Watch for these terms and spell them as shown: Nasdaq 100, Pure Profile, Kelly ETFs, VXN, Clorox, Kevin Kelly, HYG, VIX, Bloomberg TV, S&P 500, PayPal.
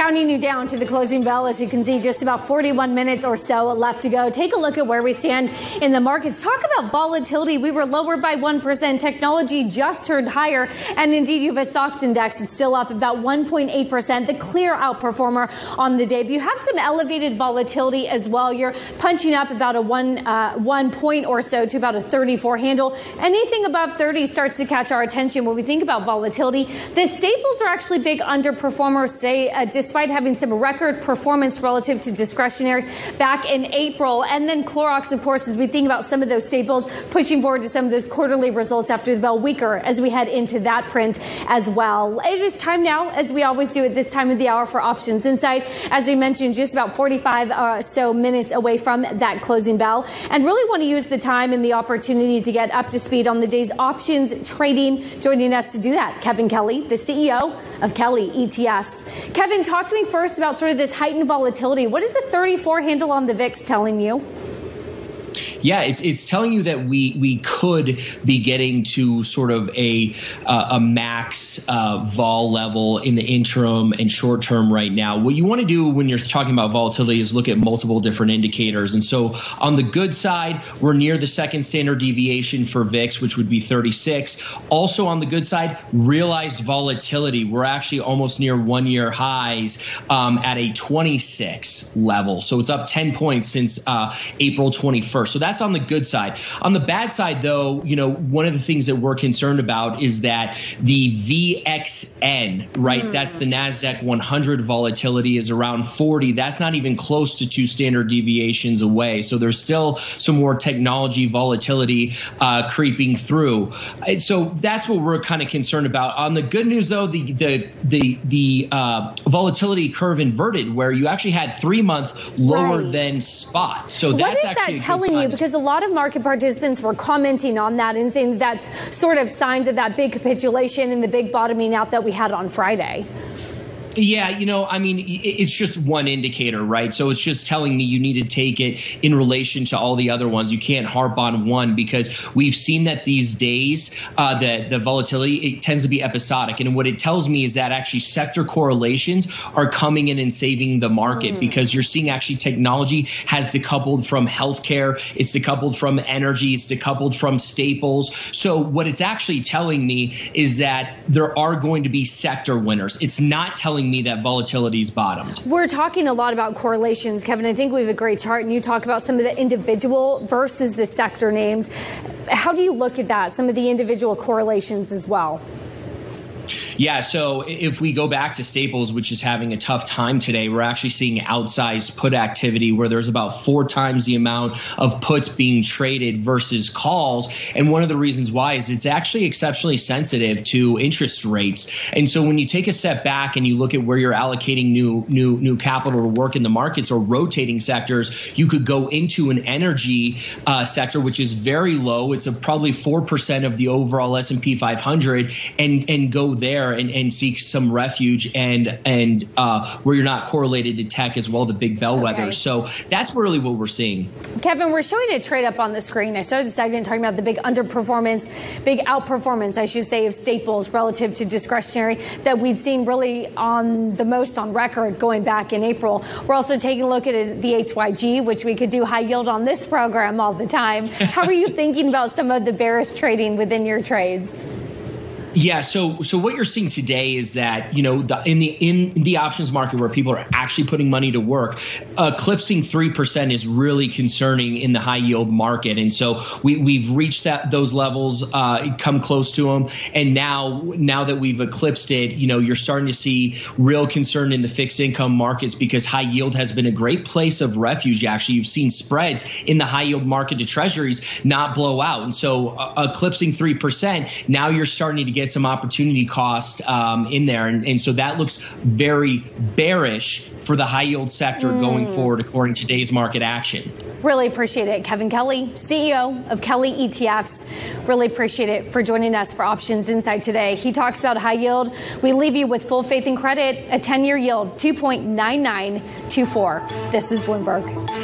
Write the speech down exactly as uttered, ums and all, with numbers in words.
counting you down to the closing bell. As you can see, just about forty-one minutes or so left to go. Take a look at where we stand in the markets. Talk about volatility. We were lower by one percent. Technology just turned higher. And indeed, you have a stocks index. It's still up about one point eight percent, the clear outperformer on the day. But you have some elevated volatility as well. You're punching up about a one, uh, one point or so to about a thirty-four handle. Anything above thirty starts to catch our attention when we think about volatility. The staples are actually big underperformers, say, uh, despite having some record performance relative to discretionary back in April. And then Clorox, of course, as we think about some of those staples, pushing forward to some of those quarterly results after the bell, weaker as we head into that print as well. It is time now, as we always do at this time of the hour, for Options Insight. As we mentioned, just about forty-five or so minutes away from that closing bell. And really want to use the time and the opportunity to get up to speed on the day's options trading. Joining us to do that, Kevin Kelly, the C E O of Kelly E T Fs. Kevin, talk to me first about sort of this heightened volatility. What is the thirty-four handle on the V I X telling you? Yeah, it's it's telling you that we we could be getting to sort of a uh, a max uh, vol level in the interim and short term right now. What you want to do when you're talking about volatility is look at multiple different indicators. And so on the good side, we're near the second standard deviation for V I X, which would be thirty-six. Also on the good side, realized volatility. We're actually almost near one year highs um, at a twenty-six level. So it's up ten points since uh, April twenty-first. So that's That's on the good side. On the bad side, though, you know, one of the things that we're concerned about is that the V X N, right? Mm. That's the Nasdaq one hundred volatility is around forty. That's not even close to two standard deviations away. So there's still some more technology volatility uh, creeping through. So that's what we're kind of concerned about. On the good news, though, the the the the uh, volatility curve inverted, where you actually had three months lower right. than spot. So that's what is actually that telling you? Because a lot of market participants were commenting on that and saying that's sort of signs of that big capitulation and the big bottoming out that we had on Friday. Yeah, you know, I mean, it's just one indicator, right? So it's just telling me you need to take it in relation to all the other ones. You can't harp on one, because we've seen that these days uh, the, the volatility, it tends to be episodic. And what it tells me is that actually sector correlations are coming in and saving the market, mm. because you're seeing actually technology has decoupled from healthcare. It's decoupled from energy. It's decoupled from staples. So what it's actually telling me is that there are going to be sector winners. It's not telling me that volatility's bottomed. We're talking a lot about correlations, Kevin. I think we have a great chart, and you talk about some of the individual versus the sector names. How do you look at that, some of the individual correlations as well? Yeah, so if we go back to staples, which is having a tough time today, we're actually seeing outsized put activity where there's about four times the amount of puts being traded versus calls. And one of the reasons why is it's actually exceptionally sensitive to interest rates. And so when you take a step back and you look at where you're allocating new new new capital to work in the markets or rotating sectors, you could go into an energy uh, sector, which is very low. It's a probably four percent of the overall S and P five hundred, and, and go there and, and seek some refuge, and and uh, where you're not correlated to tech as well, the big bellwethers. Okay. So that's really what we're seeing. Kevin, we're showing a trade up on the screen. I started the segment talking about the big underperformance, big outperformance, I should say, of staples relative to discretionary that we'd seen really on the most on record going back in April. We're also taking a look at the H Y G, which we could do high yield on this program all the time. How are you thinking about some of the bearish trading within your trades? Yeah, so so what you're seeing today is that, you know, the, in the in the options market where people are actually putting money to work, eclipsing three percent is really concerning in the high yield market, and so we we've reached that those levels, uh, come close to them, and now now that we've eclipsed it, you know, you're starting to see real concern in the fixed income markets, because high yield has been a great place of refuge. Actually, you've seen spreads in the high yield market to treasuries not blow out, and so uh, eclipsing three percent, now you're starting to get some opportunity cost um, in there. And, and so that looks very bearish for the high yield sector mm. going forward, according to today's market action. Really appreciate it. Kevin Kelly, C E O of Kelly E T Fs. Really appreciate it for joining us for Options Insight today. He talks about high yield. We leave you with full faith and credit, a ten-year yield, two point nine nine two four. This is Bloomberg.